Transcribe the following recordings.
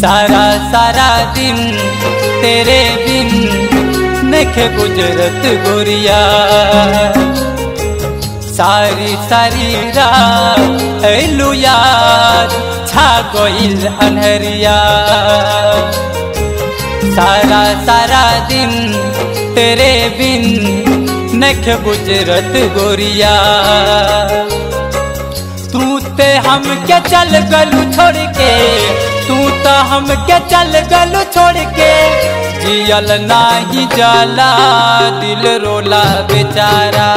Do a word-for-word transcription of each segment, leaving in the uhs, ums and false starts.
सारा सारा दिन तेरे बिन देखे गुजरत गोरिया, सारी सारी रात ऐलू याद छा गइल अन्हरिया। सारा सारा दिन तेरे बिन नख गुजरत गोरिया, तू ते हम के चल गलू छोड़ के, तू तो हम के चल गलू छोड़ के, जियल नाही जाला दिल रोला बेचारा।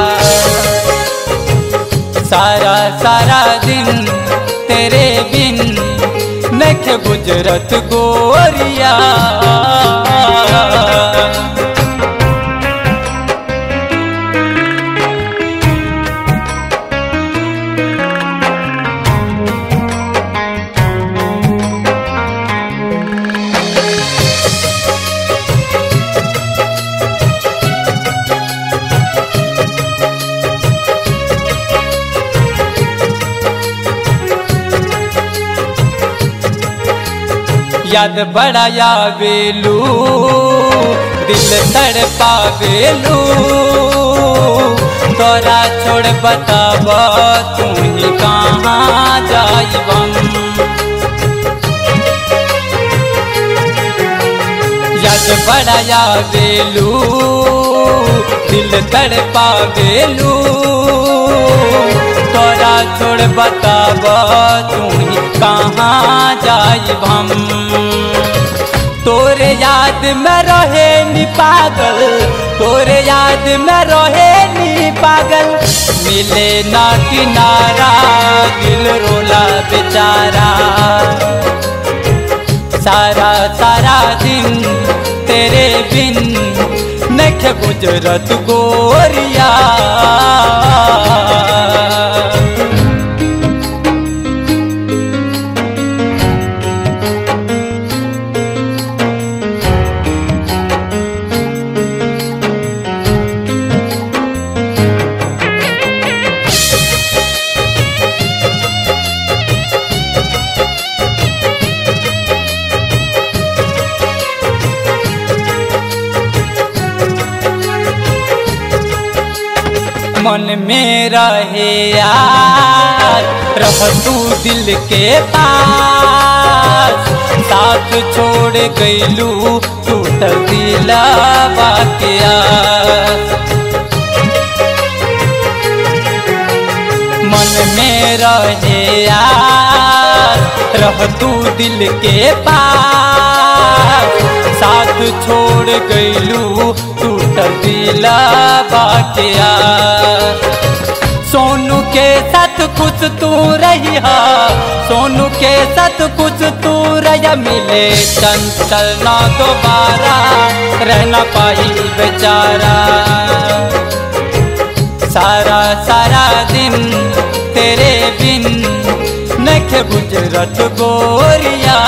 सारा सारा दिन तेरे बिन नख गुजरत गोरिया। याद बड़ाया बेलू दिल तड़ पावेलू, तोरा छोड़ बतावा तू ही कहाँ जाइबम। याद बड़ाया बेलू दिल तड़ पावेलू, तोरा छोड़ बतावा तू ही कहाँ जाइबम। तोरे याद में रहे नी पागल, तोरे याद में रहे नी पागल, मिले ना किनारा दिल रोला बेचारा। सारा सारा दिन तेरे बिन नख गुजरत गोरिया। मन में रहे यार रह तू दिल के पास, साथ छोड़ गईलू टूटल दिलवा के आस। मन में रहे यार रह तू दिल के पास, साथ छोड़ गईलू टूटल दिलवा के आस। सोनू के साथ कुछ तू रही हा, सोनू के साथ कुछ तू रही, मिले चंचल ना दोबारा रहना पाई बेचारा। सारा सारा दिन तेरे बिन नख गुजरत गोरिया।